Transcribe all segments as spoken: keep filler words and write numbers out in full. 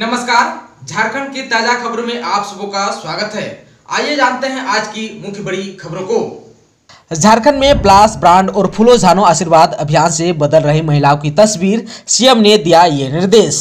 नमस्कार, झारखंड की ताजा खबरों में आप सबका स्वागत है। आइए जानते हैं आज की मुख्य बड़ी खबरों को। झारखंड में प्लास ब्रांड और फुलो झानो आशीर्वाद अभियान से बदल रही महिलाओं की तस्वीर, सीएम ने दिया ये निर्देश।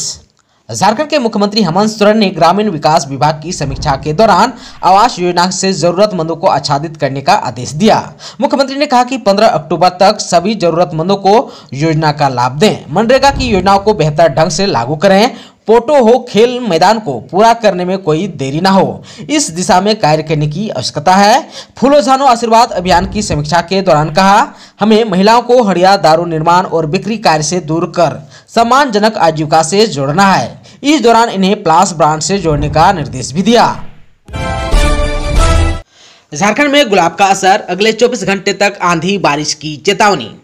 झारखंड के मुख्यमंत्री हेमंत सोरेन ने ग्रामीण विकास विभाग की समीक्षा के दौरान आवास योजना से जरूरतमंदों को आच्छादित करने का आदेश दिया। मुख्यमंत्री ने कहा कि पंद्रह अक्टूबर तक सभी जरूरतमंदों को योजना का लाभ दें, मनरेगा की योजनाओं को बेहतर ढंग से लागू करें, पोटो हो खेल मैदान को पूरा करने में कोई देरी ना हो, इस दिशा में कार्य करने की आवश्यकता है। फुलो झानो आशीर्वाद अभियान की समीक्षा के दौरान कहा, हमें महिलाओं को हड़िया दारू निर्माण और बिक्री कार्य से दूर कर सम्मानजनक आजीविका से जोड़ना है। इस दौरान इन्हें प्लास ब्रांड से जोड़ने का निर्देश भी दिया। झारखंड में गुलाब का असर, अगले चौबीस घंटे तक आंधी बारिश की चेतावनी।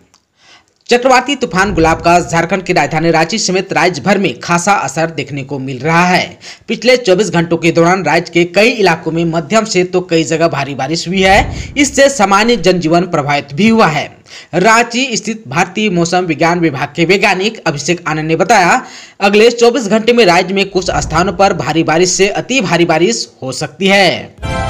चक्रवाती तूफान गुलाब का झारखंड की राजधानी रांची समेत राज्य भर में खासा असर देखने को मिल रहा है। पिछले चौबीस घंटों के दौरान राज्य के कई इलाकों में मध्यम से तो कई जगह भारी बारिश हुई है। इससे सामान्य जनजीवन प्रभावित भी हुआ है। रांची स्थित भारतीय मौसम विज्ञान विभाग के वैज्ञानिक अभिषेक आनंद ने बताया, अगले चौबीस घंटे में राज्य में कुछ स्थानों पर भारी बारिश से अति भारी बारिश हो सकती है।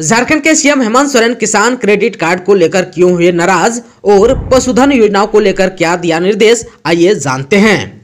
झारखंड के सीएम हेमंत सोरेन किसान क्रेडिट कार्ड को लेकर क्यों हुए नाराज और पशुधन योजनाओं को लेकर क्या दिया निर्देश, आइए जानते हैं।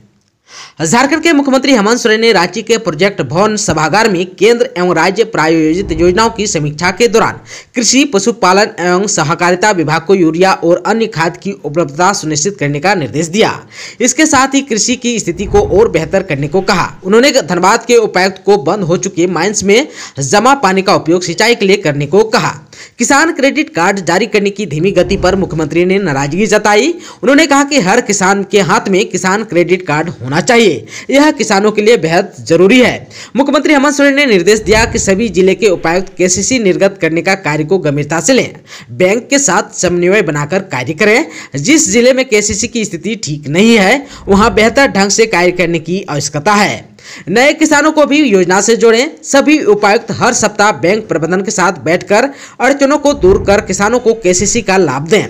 झारखंड के मुख्यमंत्री हेमंत सोरेन ने रांची के प्रोजेक्ट भवन सभागार में केंद्र एवं राज्य प्रायोजित योजनाओं की समीक्षा के दौरान कृषि, पशुपालन एवं सहकारिता विभाग को यूरिया और अन्य खाद की उपलब्धता सुनिश्चित करने का निर्देश दिया। इसके साथ ही कृषि की स्थिति को और बेहतर करने को कहा। उन्होंने धनबाद के उपायुक्त को बंद हो चुके माइंस में जमा पानी का उपयोग सिंचाई के लिए करने को कहा। किसान क्रेडिट कार्ड जारी करने की धीमी गति पर मुख्यमंत्री ने नाराजगी जताई। उन्होंने कहा कि हर किसान के हाथ में किसान क्रेडिट कार्ड होना चाहिए, यह किसानों के लिए बेहद जरूरी है। मुख्यमंत्री हेमंत सोरेन ने निर्देश दिया कि सभी जिले के उपायुक्त केसीसी निर्गत करने का कार्य को गंभीरता से लें, बैंक के साथ समन्वय बनाकर कार्य करें। जिस जिले में केसीसी की स्थिति ठीक नहीं है, वहाँ बेहतर ढंग से कार्य करने की आवश्यकता है। नए किसानों को भी योजना से जोड़ें। सभी उपायुक्त हर सप्ताह बैंक प्रबंधन के साथ बैठकर अड़चनों को दूर कर किसानों को केसीसी का लाभ दें।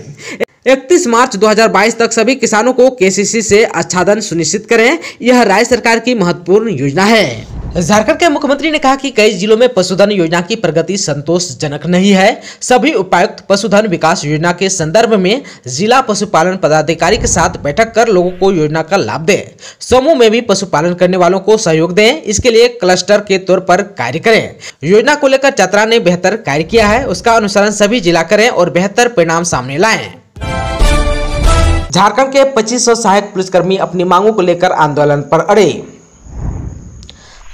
इकतीस मार्च दो हज़ार बाईस तक सभी किसानों को केसीसी से आच्छादन सुनिश्चित करें, यह राज्य सरकार की महत्वपूर्ण योजना है। झारखंड के मुख्यमंत्री ने कहा कि कई जिलों में पशुधन योजना की प्रगति संतोषजनक नहीं है। सभी उपायुक्त पशुधन विकास योजना के संदर्भ में जिला पशुपालन पदाधिकारी के साथ बैठक कर लोगों को योजना का लाभ दें। समूह में भी पशुपालन करने वालों को सहयोग दें, इसके लिए क्लस्टर के तौर पर कार्य करें। योजना को लेकर चतरा ने बेहतर कार्य किया है, उसका अनुसरण सभी जिला करें और बेहतर परिणाम सामने लाएं। झारखंड के पच्चीस सौ सहायक पुलिसकर्मी अपनी मांगों को लेकर आंदोलन पर अड़े।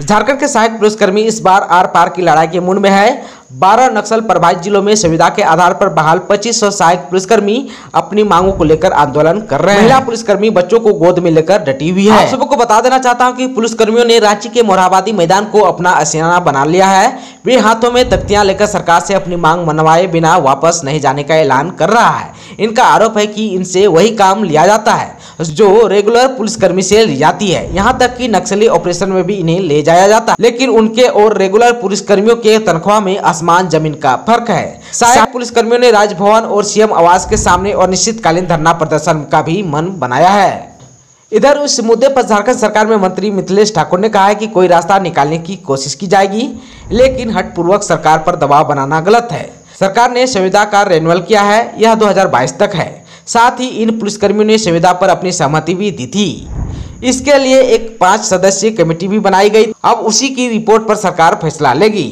झारखंड के सहायक पुलिसकर्मी इस बार आर पार की लड़ाई के मूड में है। बारह नक्सल प्रभावित जिलों में सुविधा के आधार पर बहाल पच्चीस सौ सहायक पुलिसकर्मी अपनी मांगों को लेकर आंदोलन कर रहे हैं। महिला पुलिसकर्मी बच्चों को गोद में लेकर डटी हुई है। आप सबको बता देना चाहता हूं कि पुलिसकर्मियों ने रांची के मोरहाबादी मैदान को अपना आशियाना बना लिया है। वे हाथों में तख्तियां लेकर सरकार से अपनी मांग मनवाए बिना वापस नहीं जाने का ऐलान कर रहा है। इनका आरोप है कि इनसे वही काम लिया जाता है जो रेगुलर पुलिसकर्मी से ली जाती है। यहाँ तक कि नक्सली ऑपरेशन में भी इन्हें ले जाया जाता है, लेकिन उनके और रेगुलर पुलिसकर्मियों के तनख्वाह में आसमान जमीन का फर्क है। सहायक पुलिसकर्मियों ने राजभवन और सीएम आवास के सामने अनिश्चितकालीन धरना प्रदर्शन का भी मन बनाया है। इधर उस मुद्दे पर झारखंड सरकार में मंत्री मिथिलेश ठाकुर ने कहा है कि कोई रास्ता निकालने की कोशिश की जाएगी, लेकिन हठपूर्वक सरकार पर दबाव बनाना गलत है। सरकार ने संविदा का रेन्युअल किया है, यह दो हजार बाईस तक है। साथ ही इन पुलिसकर्मियों ने संविदा पर अपनी सहमति भी दी थी। इसके लिए एक पांच सदस्यीय कमेटी भी बनाई गई। अब उसी की रिपोर्ट पर सरकार फैसला लेगी।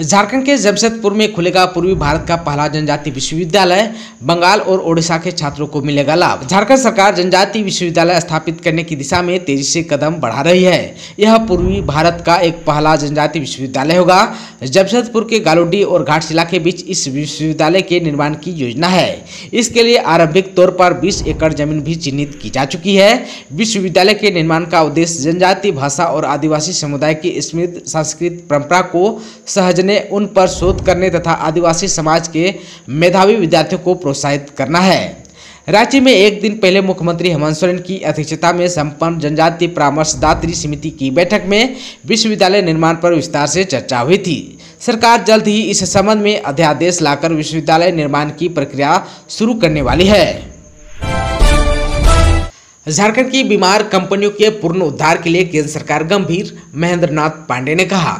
झारखंड के जमशेदपुर में खुलेगा पूर्वी भारत का पहला जनजातीय विश्वविद्यालय। बंगाल और ओडिशा के छात्रों को मिलेगा लाभ। झारखंड सरकार जनजातीय विश्वविद्यालय स्थापित करने की दिशा में तेजी से कदम बढ़ा रही है। यह पूर्वी भारत का एक पहला जनजातीय विश्वविद्यालय होगा। जमशेदपुर के गालोडी और घाटशिला के बीच इस विश्वविद्यालय के निर्माण की योजना है। इसके लिए आरंभिक तौर पर बीस एकड़ जमीन भी चिन्हित की जा चुकी है। विश्वविद्यालय के निर्माण का उद्देश्य जनजातीय भाषा और आदिवासी समुदाय की समृद्ध सांस्कृतिक परंपरा को सहजने, उन पर शोध करने तथा आदिवासी समाज के मेधावी विद्यार्थियों को प्रोत्साहित करना है। रांची में एक दिन पहले मुख्यमंत्री हेमंत सोरेन की अध्यक्षता में संपन्न जनजातीय परामर्शदात्री समिति की बैठक में विश्वविद्यालय निर्माण पर विस्तार से चर्चा हुई थी। सरकार जल्द ही इस संबंध में अध्यादेश लाकर विश्वविद्यालय निर्माण की प्रक्रिया शुरू करने वाली है। झारखंड की बीमार कंपनियों के पुनरुद्धार के लिए केंद्र सरकार गंभीर, महेंद्रनाथ पांडे ने कहा।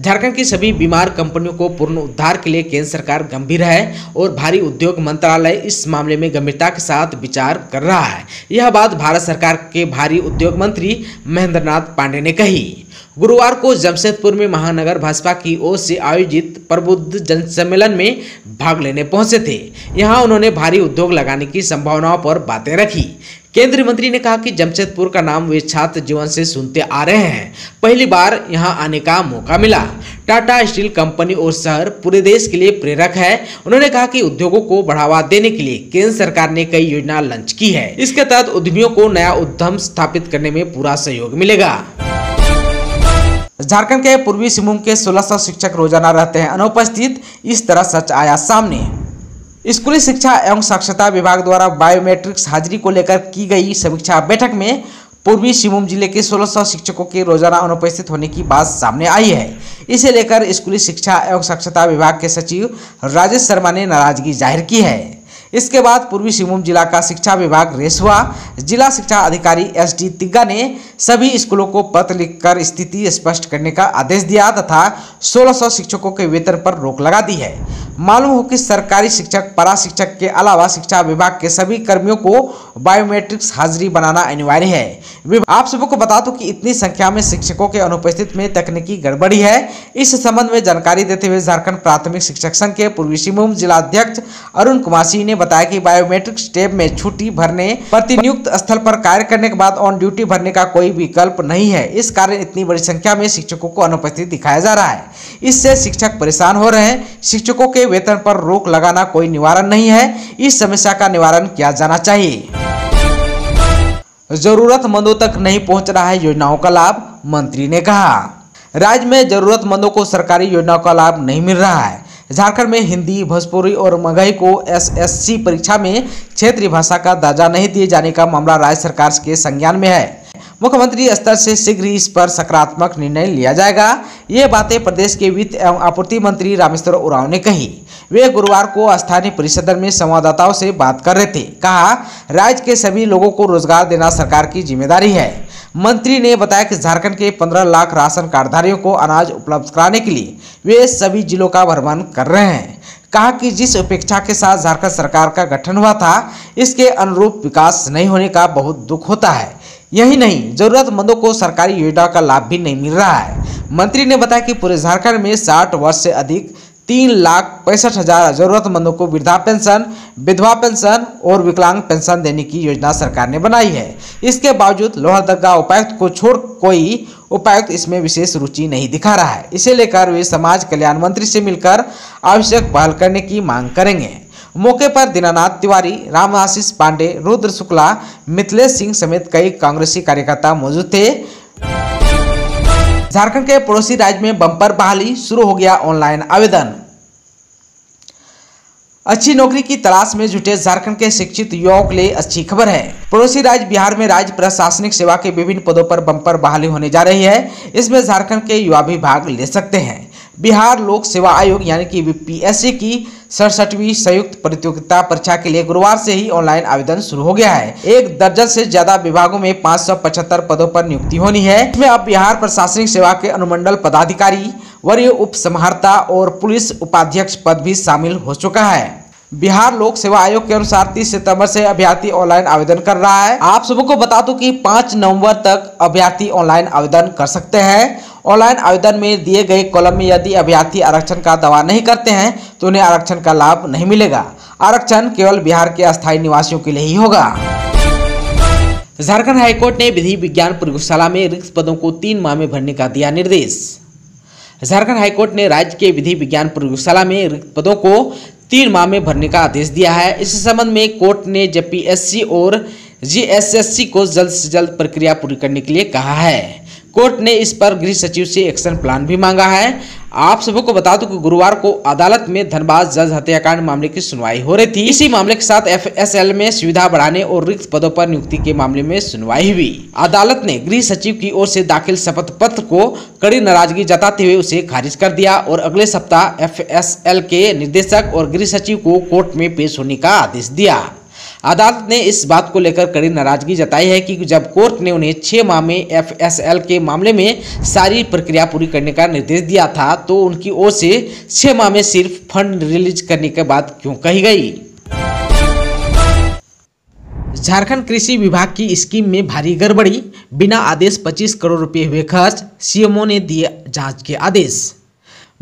झारखंड की सभी बीमार कंपनियों को पुनरुद्धार के लिए केंद्र सरकार गंभीर है और भारी उद्योग मंत्रालय इस मामले में गंभीरता के साथ विचार कर रहा है। यह बात भारत सरकार के भारी उद्योग मंत्री महेंद्रनाथ पांडे ने कही। गुरुवार को जमशेदपुर में महानगर भाजपा की ओर से आयोजित प्रबुद्ध जन सम्मेलन में भाग लेने पहुंचे थे। यहां उन्होंने भारी उद्योग लगाने की संभावनाओं पर बातें रखी। केंद्रीय मंत्री ने कहा कि जमशेदपुर का नाम वे छात्र जीवन से सुनते आ रहे हैं, पहली बार यहां आने का मौका मिला। टाटा स्टील कंपनी और शहर पूरे देश के लिए प्रेरक है। उन्होंने कहा कि उद्योगों को बढ़ावा देने के लिए केंद्र सरकार ने कई योजना लॉन्च की है। इसके तहत उद्यमियों को नया उद्यम स्थापित करने में पूरा सहयोग मिलेगा। झारखंड के पूर्वी सिंहभूम के सोलह सौ शिक्षक रोजाना रहते हैं अनुपस्थित, इस तरह सच आया सामने। स्कूली शिक्षा एवं साक्षरता विभाग द्वारा बायोमेट्रिक्स हाजिरी को लेकर की गई समीक्षा बैठक में पूर्वी सिंहभूम जिले के सोलह सौ शिक्षकों के रोजाना अनुपस्थित होने की बात सामने आई है। इसे लेकर स्कूली शिक्षा एवं साक्षरता विभाग के सचिव राजेश शर्मा ने नाराजगी जाहिर की है। इसके बाद पूर्वी सिंहभूम जिला का शिक्षा विभाग रेस हुआ। जिला शिक्षा अधिकारी एसडी तिग्गा ने सभी स्कूलों को पत्र लिखकर स्थिति स्पष्ट करने का आदेश दिया तथा सोलह सौ शिक्षकों के वेतन पर रोक लगा दी है। मालूम हो कि सरकारी शिक्षक, परा शिक्षक के अलावा शिक्षा विभाग के सभी कर्मियों को बायोमेट्रिक्स हाजिरी बनाना अनिवार्य है। आप सबको बता दूं कि इतनी संख्या में शिक्षकों के अनुपस्थित में तकनीकी गड़बड़ी है। इस संबंध में जानकारी देते हुए झारखंड प्राथमिक शिक्षक संघ के पूर्वी सिंहभूम जिला अध्यक्ष अरुण कुमार सिंह ने बताया कि बायोमेट्रिक्स टेब में छुट्टी भरने, प्रतिनियुक्त स्थल पर कार्य करने के बाद ऑन ड्यूटी भरने का कोई विकल्प नहीं है। इस कारण इतनी बड़ी संख्या में शिक्षकों को अनुपस्थित दिखाया जा रहा है। इससे शिक्षक परेशान हो रहे हैं। शिक्षकों के वेतन पर रोक लगाना कोई निवारण नहीं है। इस समस्या का निवारण किया जाना चाहिए। जरूरतमंदों तक नहीं पहुंच रहा है योजनाओं का लाभ, मंत्री ने कहा। राज्य में जरूरतमंदों को सरकारी योजनाओं का लाभ नहीं मिल रहा है। झारखंड में हिंदी, भोजपुरी और मगही को एसएससी परीक्षा में क्षेत्रीय भाषा का दर्जा नहीं दिए जाने का मामला राज्य सरकार के संज्ञान में है। मुख्यमंत्री स्तर से शीघ्र ही इस पर सकारात्मक निर्णय लिया जाएगा। ये बातें प्रदेश के वित्त एवं आपूर्ति मंत्री रामेश्वर उरांव ने कही। वे गुरुवार को स्थानीय परिषद में संवाददाताओं से बात कर रहे थे। कहा, राज्य के सभी लोगों को रोजगार देना सरकार की जिम्मेदारी है। मंत्री ने बताया कि झारखंड के पंद्रह लाख राशन कार्डधारियों को अनाज उपलब्ध कराने के लिए वे सभी जिलों का भ्रमण कर रहे हैं। कहा कि जिस अपेक्षा के साथ झारखंड सरकार का गठन हुआ था, इसके अनुरूप विकास नहीं होने का बहुत दुख होता है। यही नहीं, जरूरतमंदों को सरकारी योजना का लाभ भी नहीं मिल रहा है। मंत्री ने बताया कि पूरे झारखंड में साठ वर्ष से अधिक तीन लाख पैंसठ हजार जरूरतमंदों को वृद्धा पेंशन, विधवा पेंशन और विकलांग पेंशन देने की योजना सरकार ने बनाई है। इसके बावजूद लोहरदगा उपायुक्त को छोड़ कोई उपायुक्त इसमें विशेष रुचि नहीं दिखा रहा है। इसे लेकर वे समाज कल्याण मंत्री से मिलकर आवश्यक पहल करने की मांग करेंगे। मौके पर दीनानाथ तिवारी, राम आशीष पांडे, रुद्र शुक्ला, मिथिलेश सिंह समेत कई कांग्रेसी कार्यकर्ता मौजूद थे। झारखंड के पड़ोसी राज्य में बंपर बहाली, शुरू हो गया ऑनलाइन आवेदन। अच्छी नौकरी की तलाश में जुटे झारखंड के शिक्षित युवाओं के लिए अच्छी खबर है। पड़ोसी राज्य बिहार में राज्य प्रशासनिक सेवा के विभिन्न पदों पर बंपर बहाली होने जा रही है। इसमें झारखंड के युवा भी भाग ले सकते हैं। बिहार लोक सेवा आयोग यानी कि बीपीएससी की सड़सठवीं संयुक्त प्रतियोगिता परीक्षा के लिए गुरुवार से ही ऑनलाइन आवेदन शुरू हो गया है। एक दर्जन से ज्यादा विभागों में पाँच सौ पचहत्तर पदों पर नियुक्ति होनी है। इसमें अब बिहार प्रशासनिक सेवा के अनुमंडल पदाधिकारी, वरीय उप समाहर्ता और पुलिस उपाध्यक्ष पद भी शामिल हो चुका है। बिहार लोक सेवा आयोग के अनुसार तीस सितम्बर से अभ्यर्थी ऑनलाइन आवेदन कर रहा है। आप सबको बता दूं कि पाँच नवम्बर तक अभ्यर्थी ऑनलाइन आवेदन कर सकते हैं। ऑनलाइन आवेदन में दिए गए कॉलम में यदि अभ्यर्थी आरक्षण का दावा नहीं करते हैं तो उन्हें आरक्षण का लाभ नहीं मिलेगा। आरक्षण केवल बिहार के अस्थायी निवासियों के लिए ही होगा। झारखंड हाईकोर्ट ने विधि विज्ञान प्रयोगशाला में रिक्त पदों को तीन माह में भरने का दिया निर्देश। झारखंड हाईकोर्ट ने राज्य के विधि विज्ञान प्रयोगशाला में रिक्त पदों को तीन माह में भरने का आदेश दिया है। इस संबंध में कोर्ट ने जेपीएससी और जीएसएससी को जल्द से जल्द प्रक्रिया पूरी करने के लिए कहा है। कोर्ट ने इस पर गृह सचिव से एक्शन प्लान भी मांगा है। आप सबको बता दूं कि गुरुवार को अदालत में धनबाद जज हत्याकांड मामले की सुनवाई हो रही थी। इसी मामले के साथ एफएसएल में सुविधा बढ़ाने और रिक्त पदों पर नियुक्ति के मामले में सुनवाई हुई। अदालत ने गृह सचिव की ओर से दाखिल शपथ पत्र को कड़ी नाराजगी जताते हुए उसे खारिज कर दिया और अगले सप्ताह एफएसएल के निदेशक और गृह सचिव को कोर्ट में पेश होने का आदेश दिया। अदालत ने इस बात को लेकर कड़ी नाराजगी जताई है कि जब कोर्ट ने उन्हें छः माह में एफएसएल के मामले में सारी प्रक्रिया पूरी करने का निर्देश दिया था तो उनकी ओर से छः माह में सिर्फ फंड रिलीज करने के बात क्यों कही गई। झारखंड कृषि विभाग की स्कीम में भारी गड़बड़ी, बिना आदेश पच्चीस करोड़ रुपए हुए खर्च, सीएमओ ने दिए जांच के आदेश।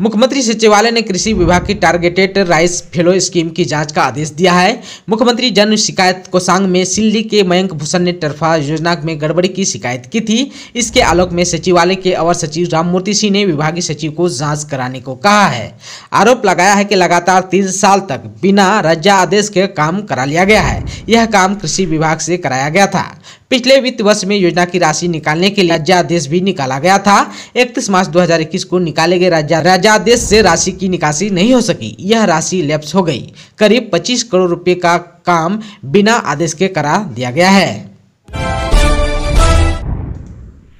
मुख्यमंत्री सचिवालय ने कृषि विभाग की टार्गेटेड राइस फेलो स्कीम की जांच का आदेश दिया है। मुख्यमंत्री जन शिकायत कोषांग में सिल्ली के मयंक भूषण ने टर्फा योजना में गड़बड़ी की शिकायत की थी। इसके आलोक में सचिवालय के अवर सचिव राममूर्ति सिंह ने विभागीय सचिव को जांच कराने को कहा है। आरोप लगाया है कि लगातार तीन साल तक बिना राज्य आदेश के काम करा लिया गया है। यह काम कृषि विभाग से कराया गया था। पिछले वित्त वर्ष में योजना की राशि निकालने के लिए राज्यादेश भी निकाला गया था। इकतीस मार्च दो हज़ार इक्कीस को निकाले गए राज्यादेश से राशि की निकासी नहीं हो सकी। यह राशि लैप्स हो गई। करीब पच्चीस करोड़ रुपए का काम बिना आदेश के करा दिया गया है।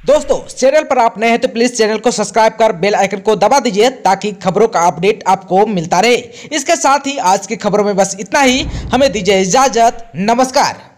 दोस्तों, चैनल पर आप नए हैं तो प्लीज चैनल को सब्सक्राइब कर बेल आइकन को दबा दीजिए ताकि खबरों का अपडेट आपको मिलता रहे। इसके साथ ही आज की खबरों में बस इतना ही। हमें दीजिए इजाजत। नमस्कार।